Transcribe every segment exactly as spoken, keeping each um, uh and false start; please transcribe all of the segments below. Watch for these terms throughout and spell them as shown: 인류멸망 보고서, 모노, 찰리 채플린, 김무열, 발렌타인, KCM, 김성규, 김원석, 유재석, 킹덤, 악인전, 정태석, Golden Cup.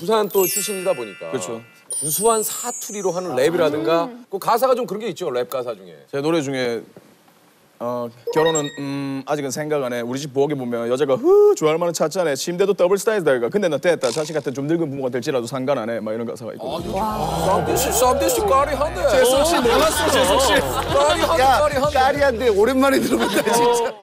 부산 또 출신이다 보니까 그렇죠. 구수한 사투리로 하는 랩이라든가 아. 그 가사가 좀 그런 게 있죠, 랩 가사 중에. 제 노래 중에 어, 결혼은 음, 아직은 생각 안 해. 우리 집 부엌에 보면 여자가 흐 좋아할 만한 찾자네. 침대도 더블 스타일이다 이거. 근데 너 됐다. 자식 같은 좀 늙은 부모가 될지라도 상관 안 해. 막 이런 가사가 있고. 쌈대씨, 쌈대씨 까리한데. 재석 씨 몰랐어, 재석 씨. 까리한데, 까리한데. 까리한데 오랜만에 들어본다 진짜. 어.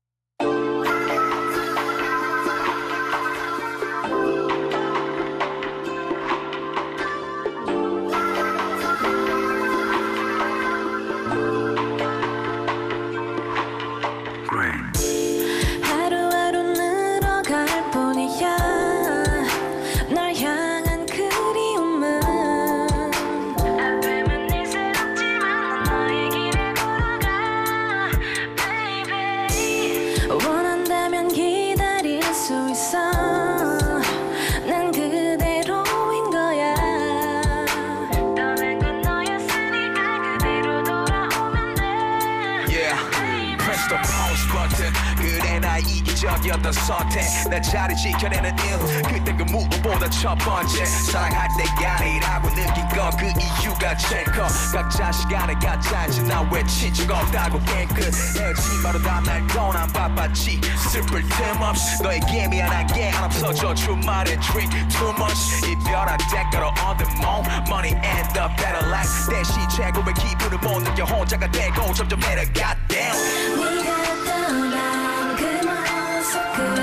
이기적이었던 선택 난 자리 지켜내는 일 그때 그 무엇보다 첫 번째 사랑할 때가 아니라고 느낀 건 그 이유가 제거 각자 시간에 가짜인 지난 외치지 없다고 깨끗해지 바로 다음날 떠난 바빴지 슬플 틈 없이 너에게 미안한 게 안 없어져 주말에 drink too much 이별한 대가로 얻은 몸 money and the better life 대신 최고의 기분을 못 느껴 혼자가 되고 점점 내려가 down 끝이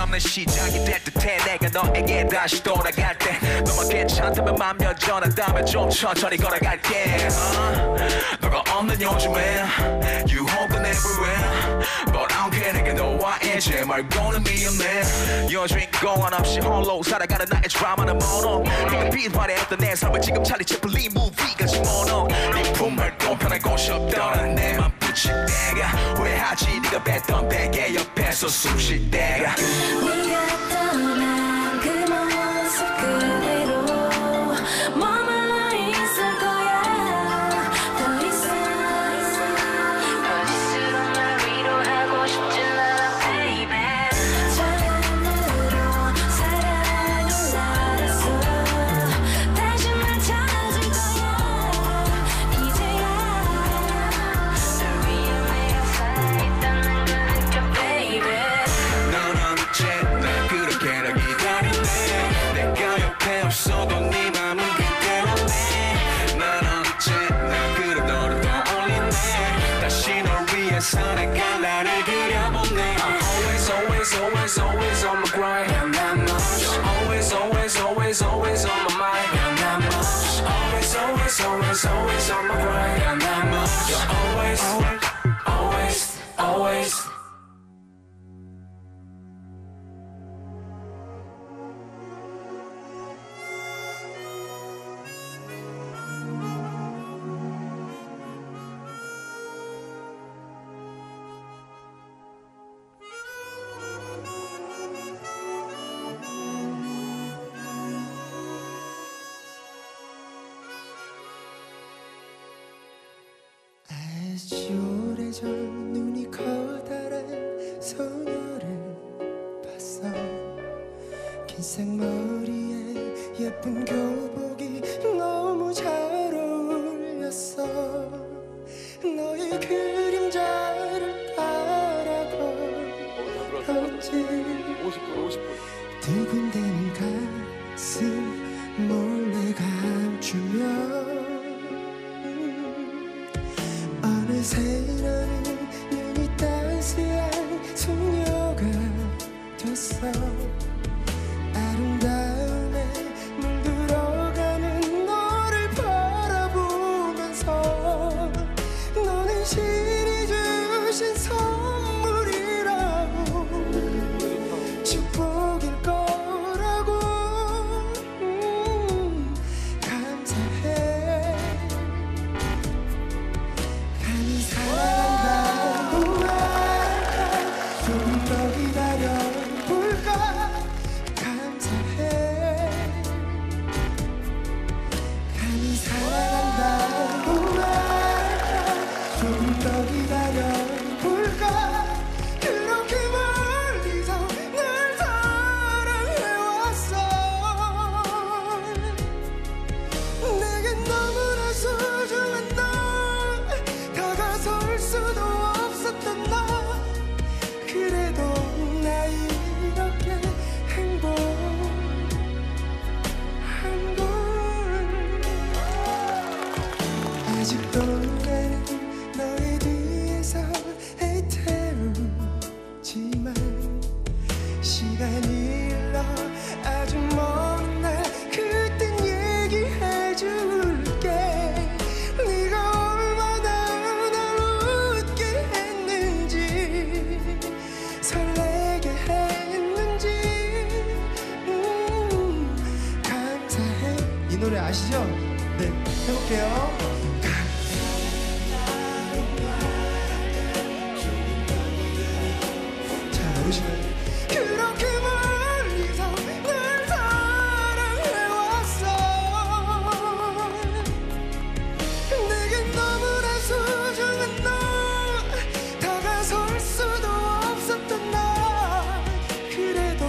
없는 시작이 됐듯해 내가 너에게 다시 돌아갈 때 너만 괜찮다면 맘면 전한다면 좀 천천히 걸어갈게 uh, 너가 없는 요즘엔 You hoping everywhere But I don't care 내게 너와 이제 말 gonna be a man 여주인공 한없이 홀로 살아가는 나의 드라마는 모노 네가 빛화려했던 내 삶을 지금 찰리 채플린 무비같이 모노 네 품활동 편할 곳이 없더라 내 맘 붙일 때가 왜 하지 네가 뱉던 베개 옆에서 숨 쉴 때가 Always, always on my grind, and I'm always, always, always, always. 오래전 눈이 커다란 소녀를 봤어 긴 생머리에 예쁜 교복이 너무 잘 어울렸어 너의 그림자를 따라 걸었지 두 군데는 가슴 몰래 감추며 새해 당신이 주신 선물이라고, 축복일 거라고, 음, 감사해. 감히 사랑한다고 말할까, 조금 더 기다려볼까. 감사해. 감히 사랑한다고 말할까, 조금 더 기다려볼까. 그렇게 멀리서 날 사랑해왔어. 내겐 너무나 소중한 너, 다가설 수도 없었던 너. 그래도 나 이렇게 행복한 걸 아직도 나는 너의 뒤에서 애태우지만, 시간이 흘러 아주 먼 날 그땐 얘기해 줄게. 네가 얼마나 날 웃게 했는지, 설레게 했는지, 음, 감사해. 이 노래 아시죠? 네, 해볼게요. 잘 모르시면 그렇게 멀리서 날 사랑해왔어. 내겐 너무나 소중한 너, 다가설 수도 없었던 나. 그래도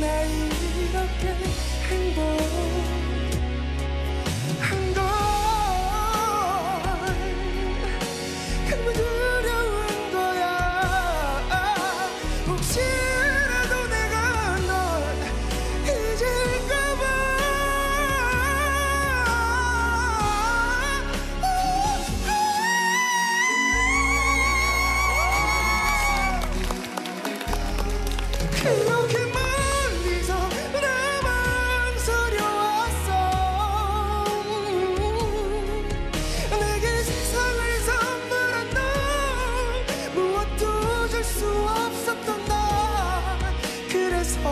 나 이렇게 행복한 걸 그만 두려운 거야. 혹시라도 내가 널 잊을까봐. 그렇게 멀리서 나만 서려왔어. 내게 세상을 선물한 너, 무엇도 줄 수 없었던 나. 그래서 나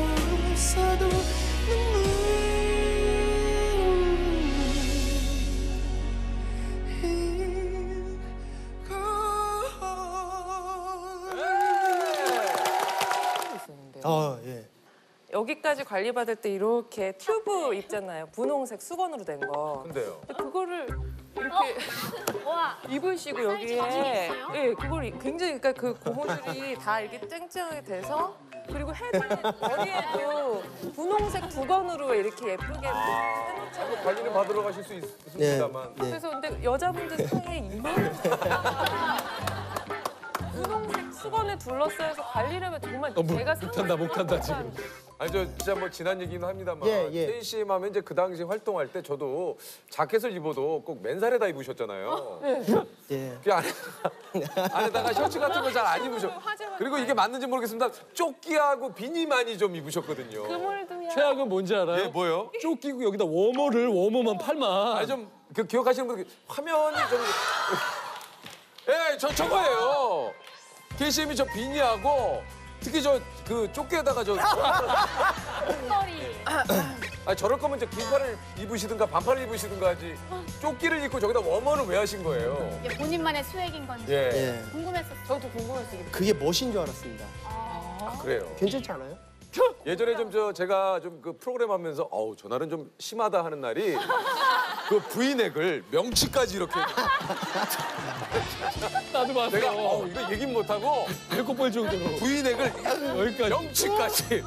웃어도 눈물인 걸. 어, 예. 여기까지 관리받을 때 이렇게 튜브 입잖아요. 분홍색 수건으로 된 거. 근데요. 근데 그거를 이렇게 입으시고 여기에 예, 그걸 이- 굉장히 그러니까 그 고무줄이 다 이렇게 쨍쨍하게 돼서, 그리고 헤드 머리에도 분홍색 두건으로 이렇게 예쁘게 해놓잖아요. 관리를 받으러 가실 수 있, 있습니다만 네. 그래서 근데 여자분들 통에 이만한 분홍색 수건에 둘러싸여서 관리를 하면 정말 제가 못한다 못한다 지금. 아니 저 진짜 뭐 지난 얘기는 합니다만 예, 예. 케이씨엠 하면 이제 그 당시 활동할 때 저도 자켓을 입어도 꼭 맨살에다 입으셨잖아요. 예. 그 안에, 안에다가 셔츠 같은 거 잘 안 입으셨. 그리고 이게 맞는지 모르겠습니다. 조끼하고 비니 많이 좀 입으셨거든요. 그물도요. 최악은 뭔지 알아요? 예, 뭐요? 쫓기고 여기다 워머를 워머만 팔만. 아니 좀 그 기억하시는 분 화면이 좀 예, 저 저거예요. 케이씨엠이 저 비니하고 특히 저 그 조끼에다가 저 머리. 아 저럴 거면 저 긴팔을 입으시든가 반팔을 입으시든가 하지. 조끼를 입고 저기다 워머를 왜 하신 거예요? 이게 본인만의 수액인 건지 예. 예. 궁금했었어요. 저도 궁금했어요. 그게 멋인 줄 알았습니다. 아, 그래요. 괜찮지 않아요? 예전에 좀 저 제가 좀 그 프로그램 하면서 어우 저날은 좀 심하다 하는 날이 그 브이넥을 명치까지 이렇게 나도 봤어. 내가 어우 이거 얘긴 못 하고 배꼽볼 정도로 브이넥을 여기까지. 명치까지.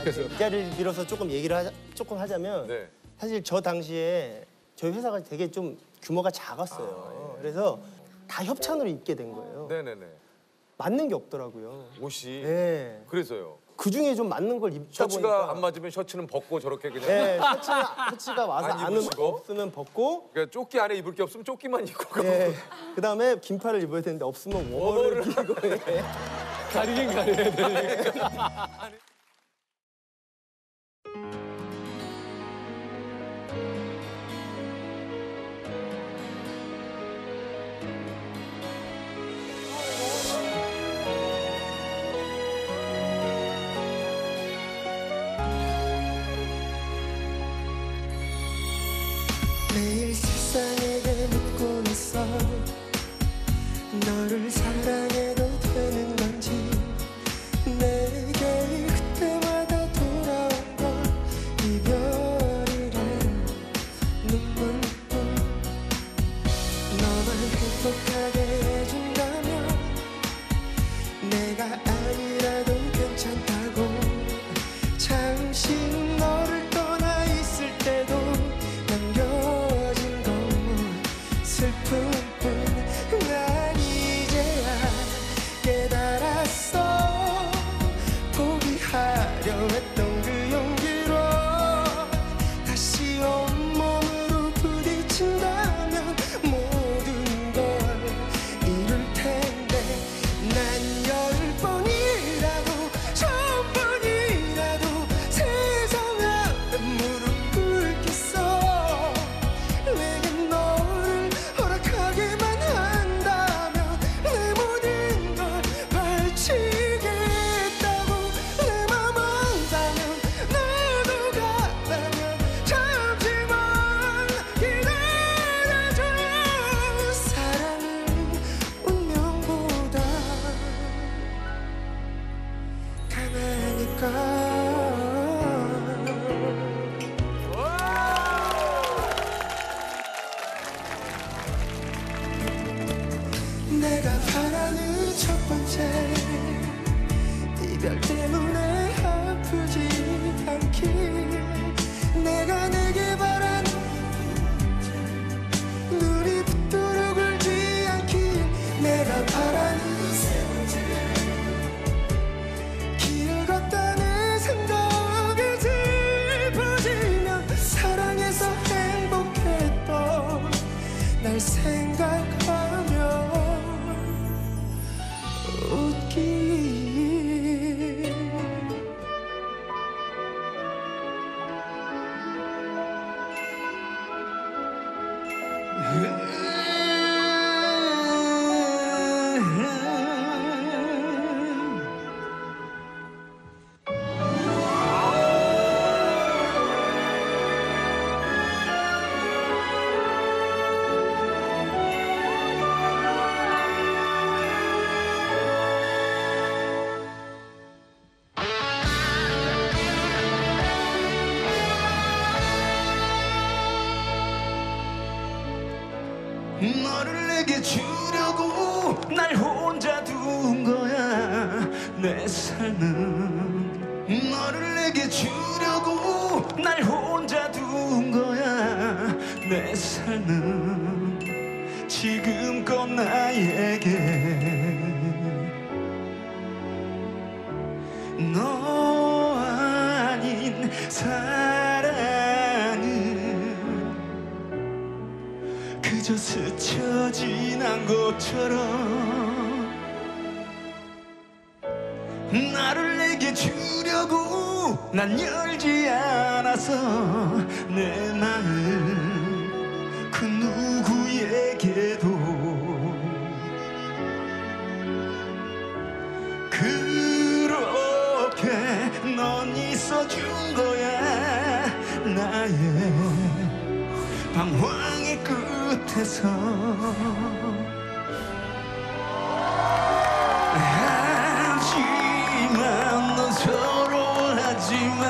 그래서 이 자리를 빌어서 조금 얘기를 하자, 조금 하자면 네. 사실 저 당시에 저희 회사가 되게 좀 규모가 작았어요. 그래서 다 협찬으로 입게 된 거예요. 네네네. 맞는 게 없더라고요. 옷이 네. 그래서요. 그 중에 좀 맞는 걸 입다 셔츠가 보니까 안 맞으면 셔츠는 벗고 저렇게 그냥 네, 셔츠가, 셔츠가 와서 안 안 입으시고? 없으면 벗고 그러니까 조끼 안에 입을 게 없으면 조끼만 입고 가고 예. 그다음에 긴팔을 입어야 되는데 없으면 워머를 끼고 예. 가리긴 가려야 돼. 너를 사랑해도 되는 건지 내게 그때마다 돌아온 건 이별이란 눈물뿐. 너만 행복하게 해준다면 내가 아니라도 괜찮다고. 잠시 너를 떠나 있을 때도 남겨진 건 슬픔. 했던 그 용기로 다시 온몸으로 부딪힌다면 모든 걸 이룰 텐데 난 열 번이라도 천 번이라도 세상 앞에 무릎 꿇겠어. 내겐 너를 허락하기만 한다면 내 모든 걸 바치겠어. 내가 바라는 첫 번째 이별 때문에 아프지 않길. 내가 내게 바라는 눈이 붙도록 울지 않길. 내가 바라는 세 번째 길 걷다는 생각이 짚어지면 사랑해서 행복했던 날 생각하며 웃기. 너를 내게 주려고 날 혼자 둔 거야. 내 삶은 너를 내게 주려고 날 혼자 둔 거야. 내 삶은 지금껏 나에게 너 아닌 사랑은 그저 스쳐 지난 것처럼 나를 내게 주려고 난 열지 않아서 내 마음 그 누구에게도 그렇게 넌 있어준 거야. 나의 방황의 끝에서 하지만 넌 서러워하지마.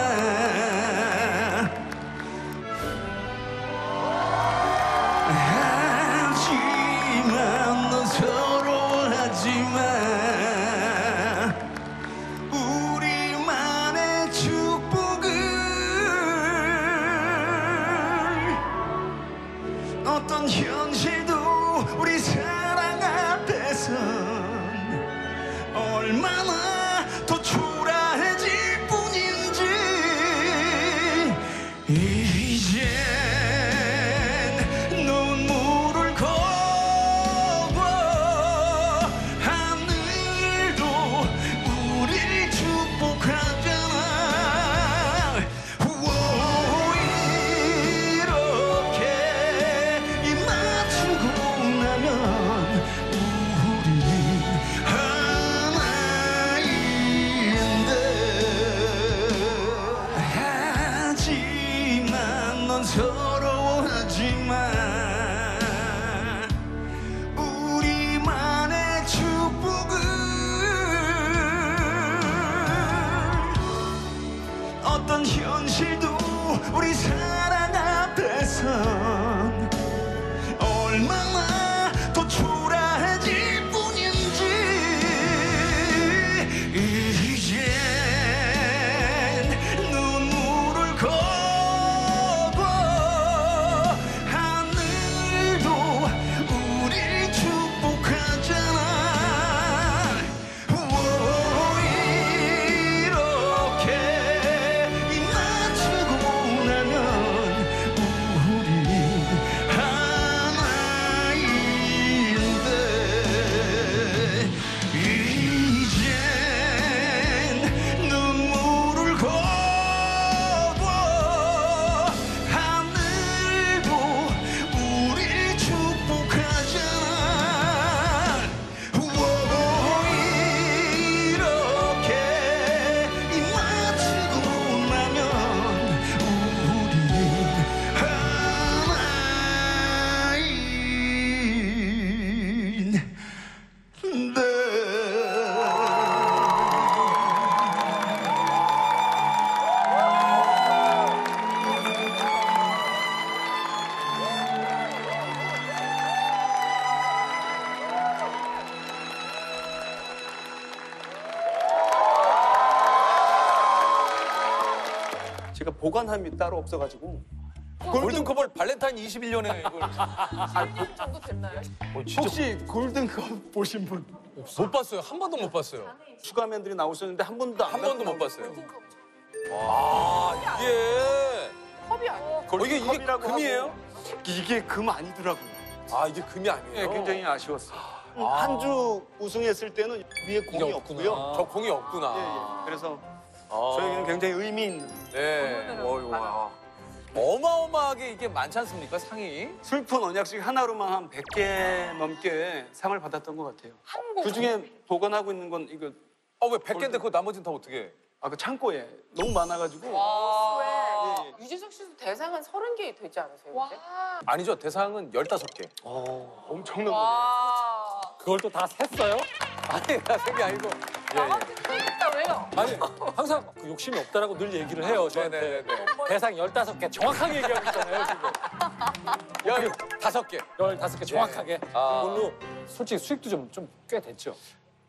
하지만 넌 서러워하지마. 어떤 현실도 우리 제가 보관함이 따로 없어가지고. 골든컵을 발렌타인 이십일 년에 이걸. 십 년 정도 됐나요? 어, 혹시 골든컵 보신 분? 없어요. 못 봤어요. 한 번도 못 봤어요. 추가맨들이 나오셨는데 한 번도 안 한 번도 못 봤어요. 와, 이게 컵이 아니에요. 어, 이게 이게 금이에요? 하고. 이게 금 아니더라고요. 아, 이게 금이 아니에요. 네, 굉장히 아쉬웠어요. 아. 한 주 우승했을 때는 위에 공이 없고요. 아. 저 공이 없구나. 예, 예. 그래서 아. 저에게는 굉장히 의미 있는. 네. 와. 어마어마하게 이게 많지 않습니까, 상이? 슬픈 언약식 하나로만 한 백 개 넘게 상을 받았던 것 같아요. 그중에 보관하고 있는 건 이거. 아, 왜 백 개인데 그거 나머지는 다 어떻게? 아, 그 창고에 너무 많아가지고. 와. 네. 유재석 씨도 대상은 서른 개 되지 않으세요? 와. 아니죠, 대상은 열다섯 개. 어, 엄청난 거네요. 그걸 또 다 샜어요? 아니, 다 샌 게 아니고. 나한테 틀렸다 왜요? 아니, 항상 그 욕심이 없다라고 늘 얘기를 해요, 저한테. 네네네. 대상 열다섯 개 정확하게 얘기하고 있잖아요, 지금. 열다섯 개. 열다섯 개 정확하게. 네. 아. 그걸로 솔직히 수익도 좀, 좀 꽤 됐죠.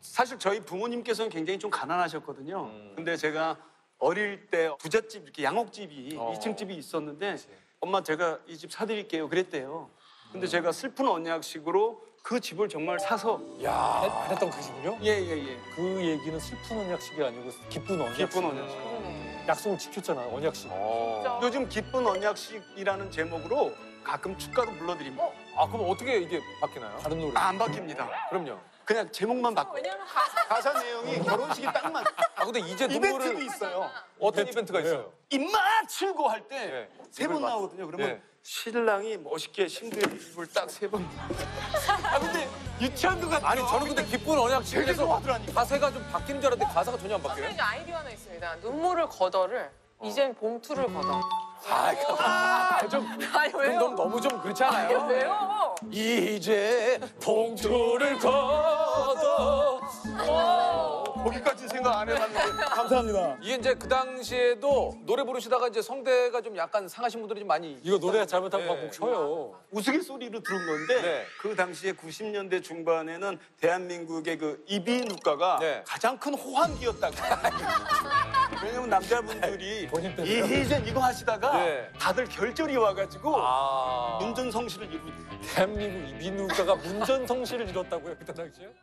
사실 저희 부모님께서는 굉장히 좀 가난하셨거든요. 음. 근데 제가 어릴 때 부잣집, 이렇게 양옥집이, 어. 이 층 집이 있었는데 그치. 엄마 제가 이 집 사드릴게요, 그랬대요. 근데 음. 제가 슬픈 언약식으로 그 집을 정말 사서 야, 했던 그 집을요? 예예예. 예. 그 얘기는 슬픈 언약식이 아니고 기쁜 언약식. 기쁜 언약식. 음. 약속을 지켰잖아, 언약식. 어. 요즘 기쁜 언약식이라는 제목으로 가끔 축가도 불러드립니다. 어? 아, 그럼 어떻게 이게 바뀌나요? 다른 노래? 아, 안 바뀌입니다. 그럼요. 그냥 제목만 바꿔. 왜냐면 가사, 가사 내용이 결혼식이 딱 맞. 아, 근데 이제 이벤트도 눈물을... 있어요. 어떤 이벤트, 이벤트가 있어요? 입 맞추고 할 때 세 번 네. 나오거든요. 그러면 네. 신랑이 멋있게 신부의 입을 딱 세 번. 아, 근데 유치원도 같아. 아니, 저는 근데 기쁜 언약식에서 가사가 좀 바뀌는 줄 알았는데 가사가 전혀 안 바뀌어요. 저는 아이디어 하나 있습니다. 눈물을 거둬를 어. 이젠 봉투를 거둬. 아, 아, 좀, 아니, 왜요? 좀 너무 좀 그렇잖아요. 아니, 왜요? 이제 봉투를 걷어. 거기까지 생각 안 해봤는데. 감사합니다. 이게 이제 그 당시에도 노래 부르시다가 이제 성대가 좀 약간 상하신 분들이 좀 많이. 이거 노래 잘못하면 네. 막 목 쉬어요. 우스갯소리로 들은 건데 네. 그 당시에 구십 년대 중반에는 대한민국의 그 이비인후과가 네. 가장 큰 호황기였다고. 왜냐면 남자분들이 이젠 이거 하시다가 네. 다들 결절이 와가지고 아... 문전성시를 이루고. 대한민국 이비인후과가 문전성시를 이뤘다고요, 그때 당시에?